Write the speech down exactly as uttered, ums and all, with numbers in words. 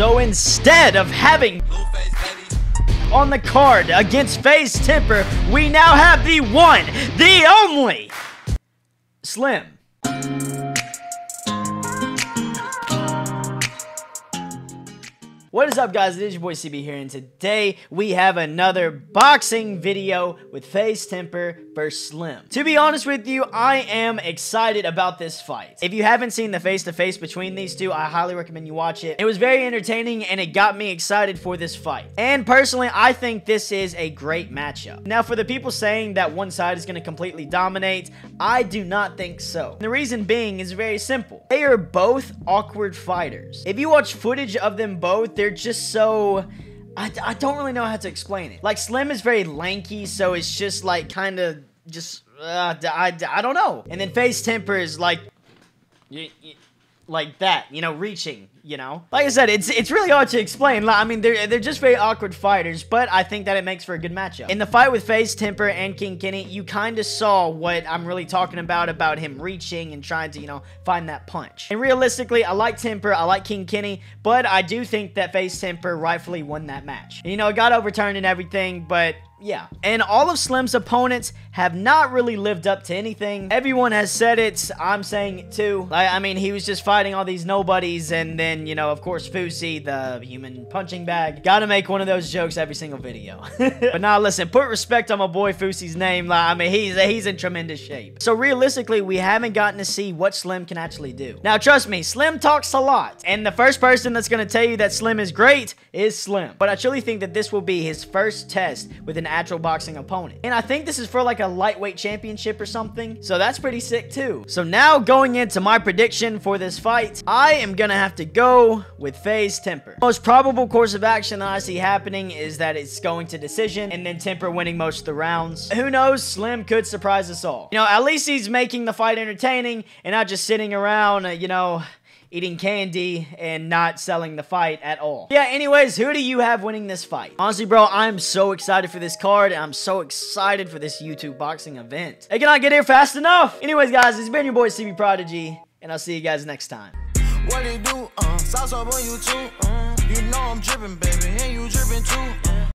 So instead of having on the card against FaZe Temperrr, we now have the one, the only Slim. What is up, guys? It is your boy C B here, and today we have another boxing video with FaZe Temperrr versus Slim. To be honest with you, I am excited about this fight. If you haven't seen the face-to-face between these two, I highly recommend you watch it. It was very entertaining, and it got me excited for this fight. And personally, I think this is a great matchup. Now, for the people saying that one side is going to completely dominate, I do not think so. And the reason being is very simple. They are both awkward fighters. If you watch footage of them both, they're just so... I, I don't really know how to explain it. Like, Slim is very lanky, so it's just, like, kind of just... Uh, I, I don't know. And then FaZe Temperrr is, like... like that, you know, reaching, you know? Like I said, it's it's really hard to explain. Like, I mean, they're, they're just very awkward fighters, but I think that it makes for a good matchup. In the fight with FaZe Temperrr and King Kenny, you kind of saw what I'm really talking about, about him reaching and trying to, you know, find that punch. And realistically, I like Temperrr, I like King Kenny, but I do think that FaZe Temperrr rightfully won that match. And, you know, it got overturned and everything, but... yeah. And all of Slim's opponents have not really lived up to anything. Everyone has said it. I'm saying it too. Like, I mean, he was just fighting all these nobodies. And then, you know, of course, Fousey, the human punching bag. Gotta make one of those jokes every single video. But now, nah, listen, put respect on my boy Fousey's name. Like, I mean, he's, he's in tremendous shape. So realistically, we haven't gotten to see what Slim can actually do. Now, trust me, Slim talks a lot. And the first person that's going to tell you that Slim is great is Slim. But I truly think that this will be his first test with an actual boxing opponent, and I think this is for like a lightweight championship or something, so that's pretty sick too. So now, going into my prediction for this fight, I am gonna have to go with FaZe Temperrr. Most probable course of action that I see happening is that it's going to decision and then Temperrr winning most of the rounds. Who knows, Slim could surprise us all. You know, at least he's making the fight entertaining and not just sitting around uh, you know, eating candy and not selling the fight at all. Yeah, anyways, who do you have winning this fight? Honestly, bro, I'm so excited for this card. I'm so excited for this YouTube boxing event. It cannot get here fast enough. Anyways, guys, it's been your boy, C B Prodigy, and I'll see you guys next time. What do you do? Uh, sauce up on YouTube. Uh, you know I'm dripping, baby, and you dripping too. Uh.